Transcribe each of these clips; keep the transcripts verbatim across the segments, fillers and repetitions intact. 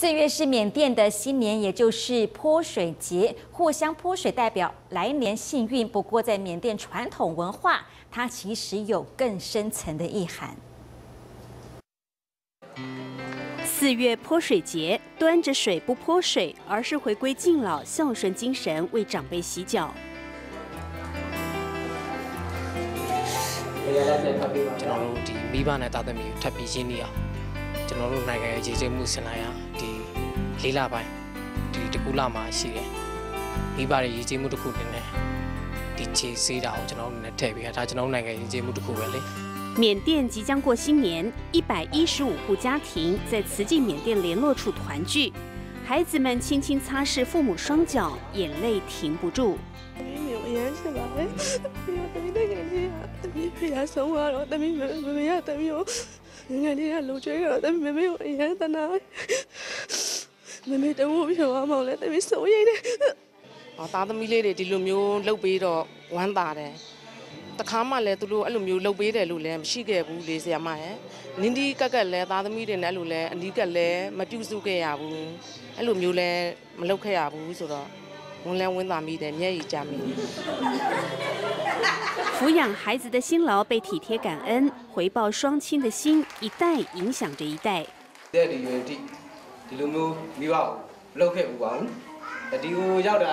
四月是缅甸的新年，也就是泼水节。藿香泼水代表来年幸运。不过，在缅甸传统文化，它其实有更深层的意涵。四月泼水节，端着水不泼水，而是回归敬老孝顺精神，为长辈洗脚。 Jenama naga jeje musnaya di lila bay di dekula masih di balik jeje muduku ni di ceci dah jenama nanti biar jenama naga jeje muduku balik。缅甸即将过新年，一百一十五户家庭在慈济缅甸联络处团聚，孩子们轻轻擦拭父母双脚，眼泪停不住。 人家那路追个，但妹妹我也在那，妹妹等我不晓得忙了，妹妹受累了。啊，打的米来的，走路没有路背的，弯打的。他看嘛嘞，走路走路没有路背的路嘞，膝盖不累些嘛哎。你的哥哥嘞，打的米的那路嘞，你哥嘞，没丢手给呀不？走路没有嘞，没路开呀不？说的，我俩问他米的，你也加米。 抚养孩子的辛劳被体贴感恩，回报双亲的心一代影响着一代。第一要的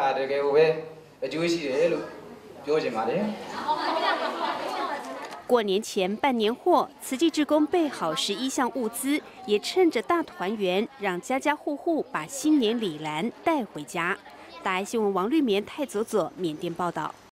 还得给我呗，就一些路，就这嘛的。过年前办年货，慈济志工备好十一项物资，也趁着大团圆，让家家户户把新年礼篮带回家。大爱新闻王绿棉、蔡佐佐缅甸报道。